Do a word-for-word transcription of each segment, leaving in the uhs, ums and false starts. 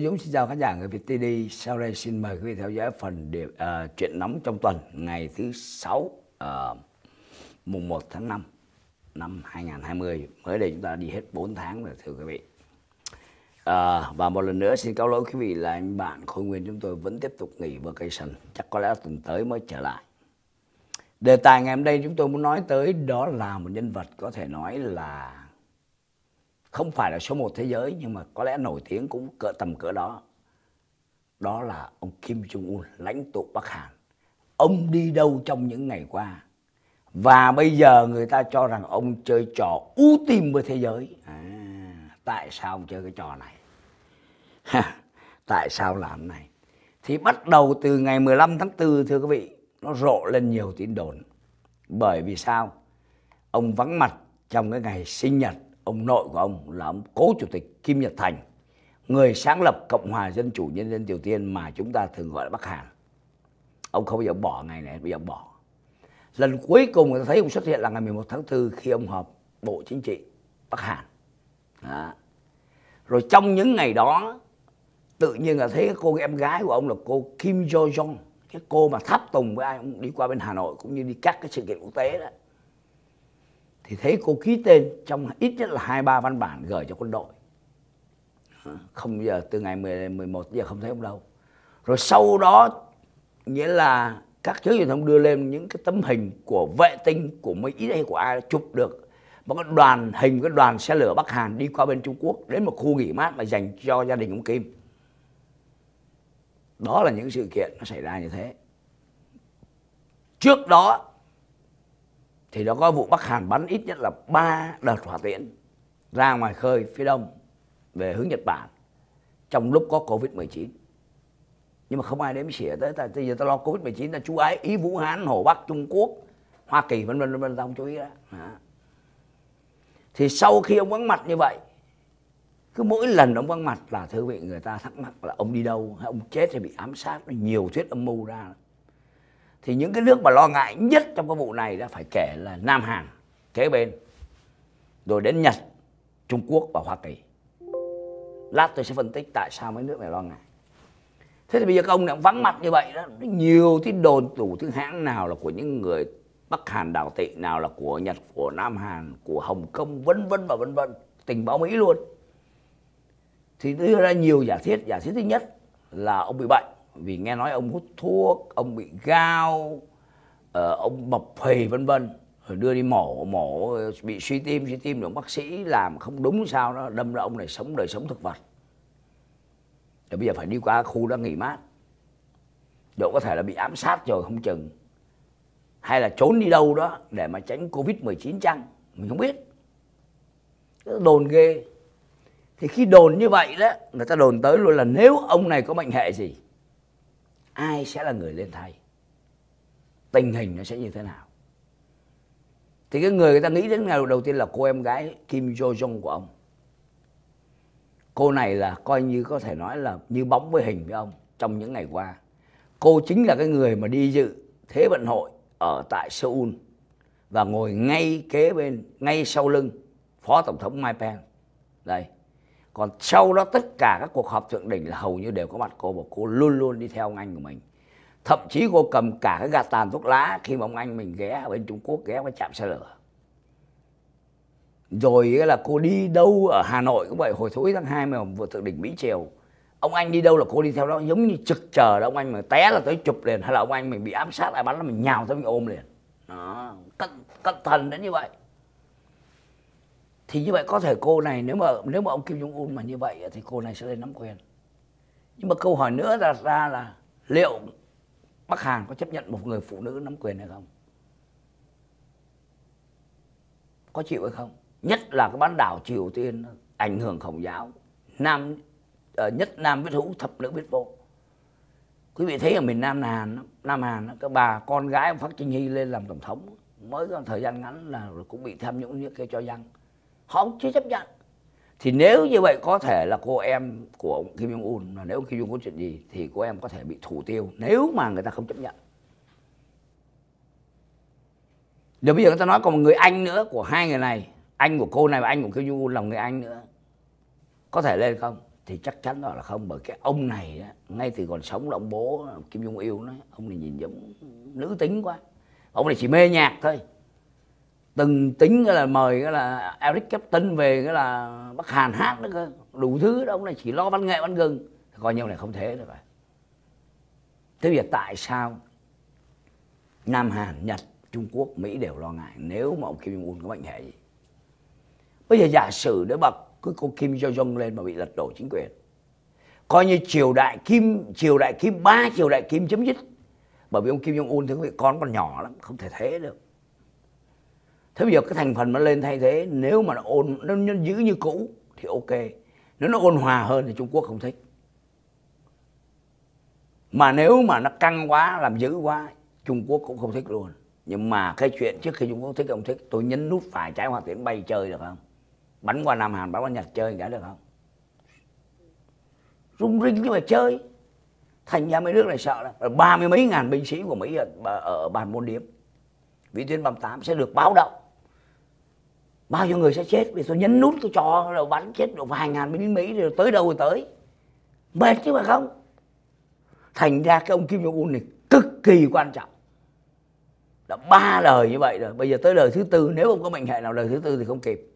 Tôi Dũng xin chào khán giả Người Việt tê vê. Sau đây xin mời quý vị theo dõi phần điểm, uh, chuyện nóng trong tuần ngày thứ sáu uh, mùng một tháng năm năm hai nghìn không trăm hai mươi. Mới đây chúng ta đi hết bốn tháng rồi thưa quý vị. Uh, và một lần nữa xin cáo lỗi quý vị là anh bạn Khôi Nguyên chúng tôi vẫn tiếp tục nghỉ vacation. Chắc có lẽ tuần tới mới trở lại. Đề tài ngày hôm nay chúng tôi muốn nói tới đó là một nhân vật có thể nói là không phải là số một thế giới, nhưng mà có lẽ nổi tiếng cũng cỡ tầm cỡ đó. Đó là ông Kim Jong-un, lãnh tụ Bắc Hàn. Ông đi đâu trong những ngày qua? Và bây giờ người ta cho rằng ông chơi trò ú tim với thế giới. À, tại sao ông chơi cái trò này? Ha, tại sao làm này? Thì bắt đầu từ ngày mười lăm tháng tư thưa quý vị, nó rộ lên nhiều tin đồn. Bởi vì sao? Ông vắng mặt trong cái ngày sinh nhật ông nội của ông là ông cố chủ tịch Kim Nhật Thành, người sáng lập Cộng hòa Dân chủ Nhân dân Triều Tiên mà chúng ta thường gọi là Bắc Hàn. Ông không bao giờ bỏ ngày này, bây giờ bỏ. Lần cuối cùng người ta thấy ông xuất hiện là ngày mười một tháng tư khi ông họp Bộ Chính trị Bắc Hàn. Đó. Rồi trong những ngày đó, tự nhiên là thấy cô em gái của ông là cô Kim Yo-jong, cái cô mà tháp tùng với ai ông đi qua bên Hà Nội cũng như đi các cái sự kiện quốc tế đó. Thì thấy cô ký tên trong ít nhất là hai ba văn bản gửi cho quân đội. Không giờ từ ngày mười, mười một giờ không thấy ông đâu. Rồi sau đó nghĩa là các giới truyền thông đưa lên những cái tấm hình của vệ tinh của Mỹ hay của ai chụp được một cái đoàn hình, cái đoàn xe lửa Bắc Hàn đi qua bên Trung Quốc đến một khu nghỉ mát mà dành cho gia đình ông Kim. Đó là những sự kiện nó xảy ra như thế. Trước đó thì nó có vụ Bắc Hàn bắn ít nhất là ba đợt hỏa tiễn ra ngoài khơi phía đông về hướng Nhật Bản trong lúc có Covid mười chín. Nhưng mà không ai đếm xỉa tới, bây giờ ta lo Covid mười chín là chú ấy, ý Vũ Hán, Hồ Bắc, Trung Quốc, Hoa Kỳ vân vân vân, ta không chú ý đó. Hả? Thì sau khi ông vắng mặt như vậy, cứ mỗi lần ông vắng mặt là thưa vị người ta thắc mắc là ông đi đâu, hay ông chết hay bị ám sát, nhiều thuyết âm mưu ra. Thì những cái nước mà lo ngại nhất trong cái vụ này đã phải kể là Nam Hàn kế bên, rồi đến Nhật, Trung Quốc và Hoa Kỳ. Lát tôi sẽ phân tích tại sao mấy nước này lo ngại. Thế thì bây giờ các ông này cũng vắng mặt như vậy đó, nhiều tin đồn đủ thứ hãng, nào là của những người Bắc Hàn đào tị, nào là của Nhật, của Nam Hàn, của Hồng Kông vân vân và vân vân, tình báo Mỹ luôn. Thì đưa ra nhiều giả thiết. Giả thiết thứ nhất là ông bị bệnh, vì nghe nói ông hút thuốc, ông bị gao, ông bập phì vân vân, rồi đưa đi mổ, mổ bị suy tim, suy tim rồi bác sĩ làm không đúng sao đó, đâm ra ông này sống đời sống thực vật. Rồi bây giờ phải đi qua khu đó nghỉ mát. Độ có thể là bị ám sát rồi không chừng, hay là trốn đi đâu đó để mà tránh Covid mười chín chăng, mình không biết. Đồn ghê. Thì khi đồn như vậy đó, người ta đồn tới luôn là nếu ông này có mệnh hệ gì, ai sẽ là người lên thay, tình hình nó sẽ như thế nào. Thì cái người người ta nghĩ đến ngày đầu tiên là cô em gái Kim Yo-jong của ông. Cô này là coi như có thể nói là như bóng với hình với ông trong những ngày qua. Cô chính là cái người mà đi dự Thế vận hội ở tại Seoul và ngồi ngay kế bên, ngay sau lưng Phó Tổng thống Mike Pence đây. Còn sau đó tất cả các cuộc họp thượng đỉnh là hầu như đều có mặt cô, và cô luôn luôn đi theo ông anh của mình. Thậm chí cô cầm cả cái gạt tàn thuốc lá khi mà ông anh mình ghé ở bên Trung Quốc, ghé vào trạm xe lửa. Rồi là cô đi đâu ở Hà Nội cũng vậy, hồi thối tháng hai mà vừa thượng đỉnh Mỹ Triều, ông anh đi đâu là cô đi theo đó, giống như trực chờ đó, ông anh mà té là tới chụp liền, hay là ông anh mình bị ám sát ai bắn là mình nhào tới mình ôm liền. Đó, cẩn, cẩn thận đến như vậy. Thì như vậy có thể cô này, nếu mà nếu mà ông Kim Jong-un mà như vậy thì cô này sẽ lên nắm quyền. Nhưng mà câu hỏi nữa đặt ra là liệu Bắc Hàn có chấp nhận một người phụ nữ nắm quyền hay không? Có chịu hay không? Nhất là cái bán đảo Triều Tiên ảnh hưởng Khổng giáo, nam nhất nam biết hữu, thập nữ biết vô. Quý vị thấy ở miền Nam Hàn, Nam Hàn các bà con gái ông Park Jin Hee lên làm tổng thống mới có thời gian ngắn là cũng bị tham nhũng như kia cho rằng họ cũng chưa chấp nhận. Thì nếu như vậy có thể là cô em của ông Kim Jong-un, là nếu Kim Jong-un có chuyện gì thì cô em có thể bị thủ tiêu nếu mà người ta không chấp nhận. Rồi bây giờ người ta nói còn một người anh nữa của hai người này, anh của cô này và anh của Kim Jong-un là một người anh nữa, có thể lên không? thì chắc chắn đó là không, bởi cái ông này đó, ngay từ còn sống là ông bố Kim Jong Il đó, ông này nhìn giống nữ tính quá, ông này chỉ mê nhạc thôi. Từng tính là mời cái là Eric Clapton về cái là Bắc Hàn hát đó cơ, đủ thứ đó, ông này chỉ lo văn nghệ văn gừng, coi như ông này không thế được rồi. Thế giờ tại sao Nam Hàn, Nhật, Trung Quốc, Mỹ đều lo ngại nếu mà ông Kim Jong Un có bệnh hệ gì? Bây giờ giả sử đứa bậc cứ cô Kim Yo-jong lên mà bị lật đổ chính quyền, coi như triều đại Kim, triều đại Kim ba, triều đại Kim chấm dứt. Bởi vì ông Kim Jong Un thì con còn nhỏ lắm, không thể thế được. Thế bây giờ cái thành phần nó lên thay thế, nếu mà nó ôn, nó, nó giữ như cũ thì ok. Nếu nó ôn hòa hơn thì Trung Quốc không thích. Mà nếu mà nó căng quá, làm dữ quá, Trung Quốc cũng không thích luôn. Nhưng mà cái chuyện trước khi Trung Quốc thích không thích, tôi nhấn nút phải trái hỏa tiễn bay chơi được không? Bắn qua Nam Hàn, bắn qua Nhật chơi cả được không? Rung rinh nhưng mà chơi. Thành ra mấy nước này sợ đó. Ba mươi mấy ngàn binh sĩ của Mỹ ở, ở bàn môn điếm Vĩ Tuyến ba mươi tám sẽ được báo động. Bao nhiêu người sẽ chết vì tôi nhấn nút cái trò rồi bắn chết được vài ngàn binh Mỹ rồi tới đâu rồi tới. Mệt chứ mà không. Thành ra cái ông Kim Jong-un này cực kỳ quan trọng. Đã ba đời như vậy rồi, bây giờ tới đời thứ tư, nếu ông có mệnh hệ nào đời thứ tư thì không kịp.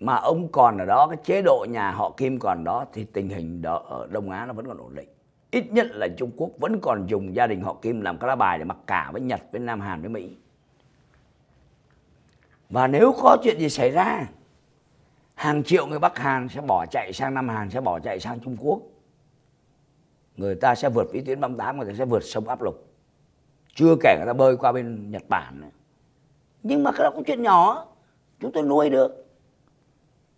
Mà ông còn ở đó, cái chế độ nhà họ Kim còn đó thì tình hình đó ở Đông Á nó vẫn còn ổn định. Ít nhất là Trung Quốc vẫn còn dùng gia đình họ Kim làm cái lá bài để mặc cả với Nhật, với Nam Hàn, với Mỹ. Và nếu có chuyện gì xảy ra, hàng triệu người Bắc Hàn sẽ bỏ chạy sang Nam Hàn, sẽ bỏ chạy sang Trung Quốc. Người ta sẽ vượt Vĩ Tuyến ba mươi tám, người ta sẽ vượt sông Áp Lục. Chưa kể người ta bơi qua bên Nhật Bản nữa. Nhưng mà cái đó cũng chuyện nhỏ, chúng tôi nuôi được.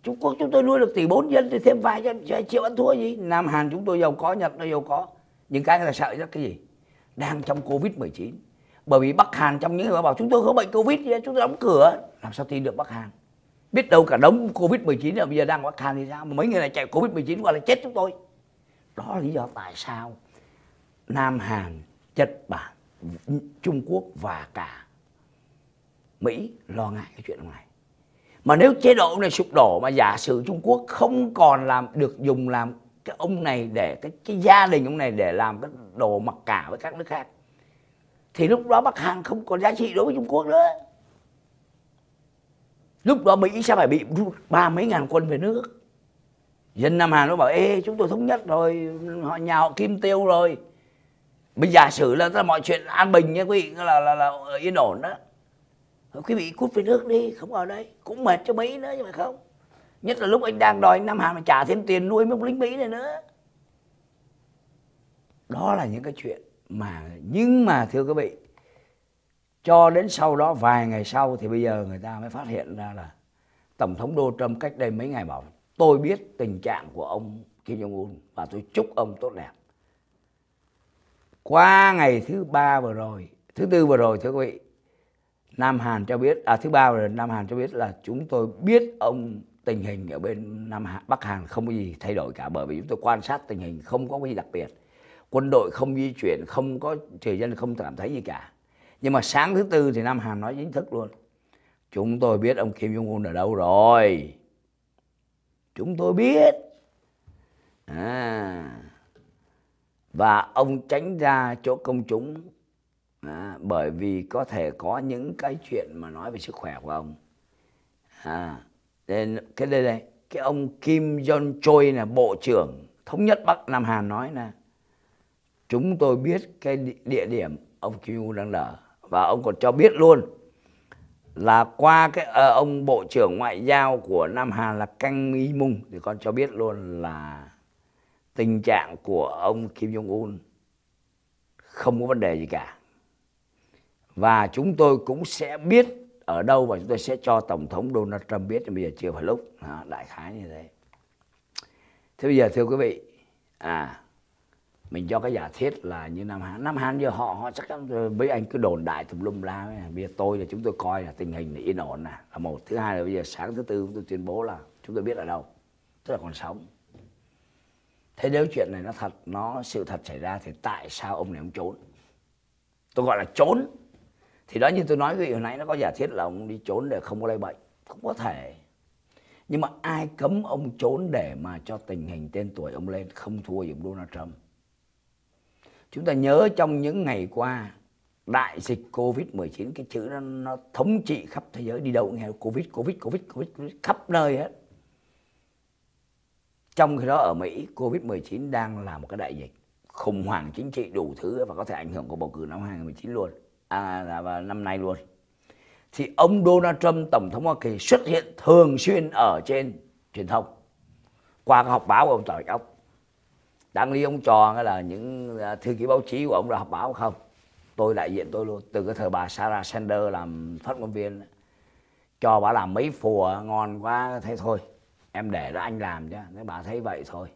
Trung Quốc chúng tôi nuôi được tỷ bốn dân thì thêm vài triệu ăn thua gì. Nam Hàn chúng tôi giàu có, Nhật nó giàu có. Nhưng cái người ta sợ nhất cái gì? Đang trong Covid mười chín. Bởi vì Bắc Hàn trong những người bảo chúng tôi không bệnh Covid gì, chúng tôi đóng cửa. Làm sao tin được Bắc Hàn? Biết đâu cả đống Covid mười chín là bây giờ đang ở Bắc Hàn thì sao? Mà mấy người này chạy Covid mười chín qua là chết chúng tôi. Đó là lý do tại sao Nam Hàn, Nhật Bản, Trung Quốc và cả Mỹ lo ngại cái chuyện này. Mà nếu chế độ này sụp đổ mà giả sử Trung Quốc không còn làm được dùng làm cái ông này để cái, cái gia đình ông này để làm cái đồ mặc cả với các nước khác, thì lúc đó Bắc Hàn không còn giá trị đối với Trung Quốc nữa. Lúc đó Mỹ sẽ phải bị ba mấy ngàn quân về nước. Dân Nam Hàn nó bảo ê chúng tôi thống nhất rồi, họ nhà họ Kim tiêu rồi. Bây giả sử là, là mọi chuyện an bình nha quý vị, là, là, là yên ổn đó. Quý vị cút về nước đi, không ở đây. Cũng mệt cho Mỹ nữa nhưng mà không. Nhất là lúc anh đang đòi Nam Hàn mà trả thêm tiền nuôi mấy lính Mỹ này nữa. Đó là những cái chuyện mà, nhưng mà thưa quý vị, cho đến sau đó vài ngày sau thì bây giờ người ta mới phát hiện ra là Tổng thống Donald Trump cách đây mấy ngày bảo tôi biết tình trạng của ông Kim Jong-un và tôi chúc ông tốt đẹp. Qua ngày thứ ba vừa rồi, thứ tư vừa rồi thưa quý vị, Nam Hàn cho biết, à thứ ba vừa rồi Nam Hàn cho biết là chúng tôi biết ông tình hình ở bên Nam Hàn, Bắc Hàn không có gì thay đổi cả, bởi vì chúng tôi quan sát tình hình không có cái gì đặc biệt. Quân đội không di chuyển, không có người dân không cảm thấy gì cả. Nhưng mà sáng thứ tư thì Nam Hàn nói chính thức luôn. Chúng tôi biết ông Kim Jong-un ở đâu rồi. Chúng tôi biết. À. Và ông tránh ra chỗ công chúng. À, bởi vì có thể có những cái chuyện mà nói về sức khỏe của ông. À. Nên cái đây này, cái ông Kim Jong-choi là bộ trưởng thống nhất Bắc Nam Hàn nói là chúng tôi biết cái địa điểm ông Kim Jong-un đang ở. Và ông còn cho biết luôn là qua cái à, ông bộ trưởng ngoại giao của Nam Hàn là Kang Kyung-wha thì con cho biết luôn là tình trạng của ông Kim Jong-un không có vấn đề gì cả. Và chúng tôi cũng sẽ biết ở đâu và chúng tôi sẽ cho Tổng thống Donald Trump biết, bây giờ chưa phải lúc. Đó, đại khái như thế. Thế bây giờ thưa quý vị, à mình cho cái giả thiết là như Nam Hán. Nam Hán giờ họ họ chắc với anh cứ đồn đại tùm lum la. Bây giờ tôi là chúng tôi coi là tình hình là yên ổn nè, là một. Thứ hai là bây giờ sáng thứ tư tôi tuyên bố là chúng tôi biết ở đâu, tức là còn sống. Thế nếu chuyện này nó thật, nó sự thật xảy ra thì tại sao ông này ông trốn? Tôi gọi là trốn. Thì đó như tôi nói cái hồi nãy, nó có giả thiết là ông đi trốn để không có lây bệnh, cũng có thể. Nhưng mà ai cấm ông trốn để mà cho tình hình tên tuổi ông lên không thua gì Donald Trump. Chúng ta nhớ trong những ngày qua, đại dịch Covid mười chín, cái chữ nó, nó thống trị khắp thế giới, đi đâu nghe Covid, Covid, Covid, Covid, Covid khắp nơi hết. Trong khi đó ở Mỹ, Covid mười chín đang là một cái đại dịch khủng hoảng chính trị đủ thứ và có thể ảnh hưởng của bầu cử năm hai nghìn không trăm mười chín luôn, à, và năm nay luôn. Thì ông Donald Trump, Tổng thống Hoa Kỳ xuất hiện thường xuyên ở trên truyền thông qua các họp báo của ông trò Bạch Ốc. Đáng lý ông trò là những thư ký báo chí của ông là họp báo không? Tôi đại diện tôi luôn, từ cái thời bà Sarah Sanders làm phát ngôn viên, cho bà làm mấy phùa ngon quá, thế thôi em để đó anh làm chứ. Thế bà thấy vậy thôi,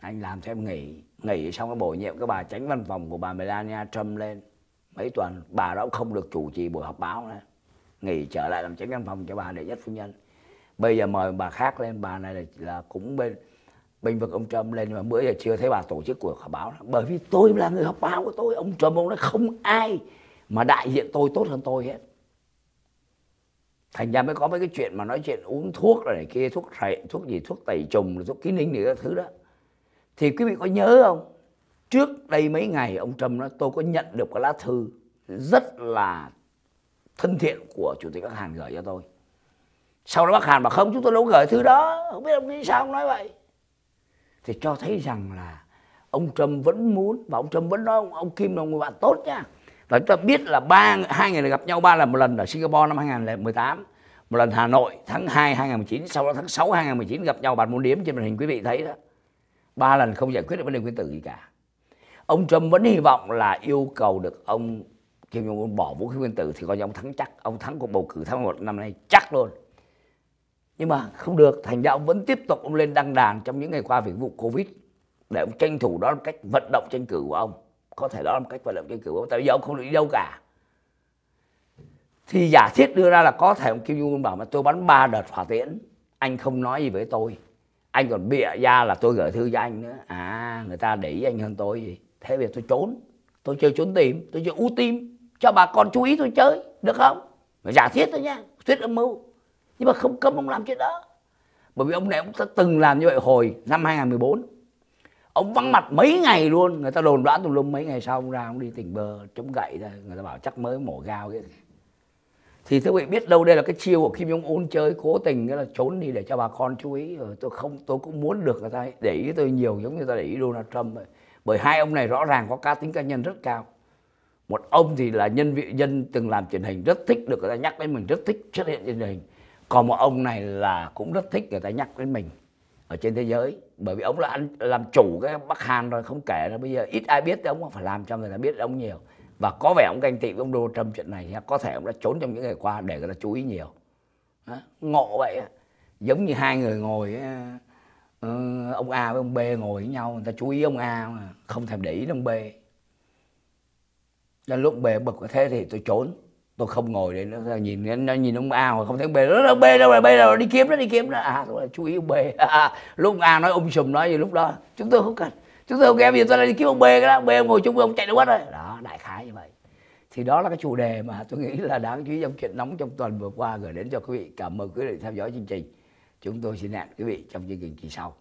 anh làm thì em nghỉ, nghỉ xong cái bổ nhiệm cái bà tránh văn phòng của bà Melania Trump lên mấy tuần, bà đó không được chủ trì buổi họp báo nữa, nghỉ trở lại làm tránh văn phòng cho bà đệ nhất phu nhân. Bây giờ mời bà khác lên, bà này là, là cũng bên bình vực ông Trump lên, nhưng mà bữa giờ chưa thấy bà tổ chức cuộc họp báo nữa. Bởi vì tôi là người họp báo của tôi, ông Trump ông nói không ai mà đại diện tôi tốt hơn tôi hết. Thành ra mới có mấy cái chuyện mà nói chuyện uống thuốc rồi này kia, thuốc rậy, thuốc gì, thuốc tẩy trùng, thuốc ký ninh thì các thứ đó. Thì quý vị có nhớ không? Trước đây mấy ngày ông Trump nói tôi có nhận được cái lá thư rất là thân thiện của Chủ tịch Bắc Hàn gửi cho tôi. Sau đó Bắc Hàn bảo không, chúng tôi đâu có gửi thư đó, không biết ông nghĩ sao ông nói vậy. Thì cho thấy rằng là ông Trump vẫn muốn, và ông Trump vẫn nói ông Kim là người bạn tốt nha. Và chúng ta biết là ba hai người này gặp nhau ba lần, một lần ở Singapore năm hai nghìn không trăm mười tám, một lần Hà Nội tháng hai hai nghìn không trăm mười chín, sau đó tháng sáu hai nghìn không trăm mười chín gặp nhau bàn môn điếm trên màn hình quý vị thấy đó. Ba lần không giải quyết được vấn đề nguyên tử gì cả. Ông Trump vẫn hy vọng là yêu cầu được ông Kim Jong-un bỏ vũ khí nguyên tử thì coi như ông thắng chắc, ông thắng cuộc bầu cử tháng một năm nay chắc luôn. Nhưng mà không được, thành ra ông vẫn tiếp tục ông lên đăng đàn trong những ngày qua về vụ Covid để ông tranh thủ đó là cách vận động tranh cử của ông. Có thể đó là một cách vận động tranh cử của ông, tại vì ông không được đi đâu cả. Thì giả thiết đưa ra là có thể ông Kim Jong-un bảo mà tôi bắn ba đợt hỏa tiễn, anh không nói gì với tôi, anh còn bịa ra là tôi gửi thư cho anh nữa. À, người ta để ý anh hơn tôi gì. Thế bây giờ tôi trốn, tôi chơi trốn tìm, tôi chơi ú tim, cho bà con chú ý tôi chơi, được không? Mà giả thiết thôi nha, thuyết âm mưu. Nhưng mà không cấm ông làm chuyện đó. Bởi vì ông này ông ta từng làm như vậy hồi năm hai nghìn không trăm mười bốn. Ông vắng mặt mấy ngày luôn, người ta đồn đoán tùm lum, mấy ngày sau ông ra ông đi tỉnh bờ chống gậy ra, người ta bảo chắc mới mổ gao cái. Thì thưa quý vị biết đâu đây là cái chiêu của Kim Jong-un chơi cố tình là trốn đi để cho bà con chú ý. Rồi tôi không, tôi cũng muốn được người ta để ý tôi nhiều giống như ta để ý Donald Trump vậy. Bởi hai ông này rõ ràng có cá tính cá nhân rất cao. Một ông thì là nhân vị dân từng làm truyền hình, rất thích được người ta nhắc đến mình, rất thích xuất hiện trên truyền hình. Còn một ông này là cũng rất thích người ta nhắc đến mình ở trên thế giới. Bởi vì ông là làm chủ cái Bắc Hàn rồi, không kể là bây giờ ít ai biết, ông phải làm cho người ta biết ông nhiều. Và có vẻ ông ganh tị với ông Donald Trump chuyện này, có thể ông đã trốn trong những ngày qua để người ta chú ý nhiều. Ngộ vậy, giống như hai người ngồi, ông A với ông B ngồi với nhau, người ta chú ý ông A mà không thèm để ý ông B. Nên lúc B bực thế thì tôi trốn, tôi không ngồi đấy nữa, nhìn nó nhìn ông A không thấy ông B, nó B đâu rồi, B đâu rồi, đi kiếm nó, đi kiếm nó. À, tôi là chú ý ông B. À, lúc ông A nói ông sùm nói gì lúc đó, chúng tôi không cần, chúng tôi không kém gì, tôi lại đi kiếm ông B cái đó, ông B ngồi chung với ông chạy đâu mất rồi. Đó, đại khái như vậy. Thì đó là cái chủ đề mà tôi nghĩ là đáng chú ý trong chuyện nóng trong tuần vừa qua gửi đến cho quý vị. Cảm ơn quý vị theo dõi chương trình. Chúng tôi xin hẹn quý vị trong chương trình kỳ sau.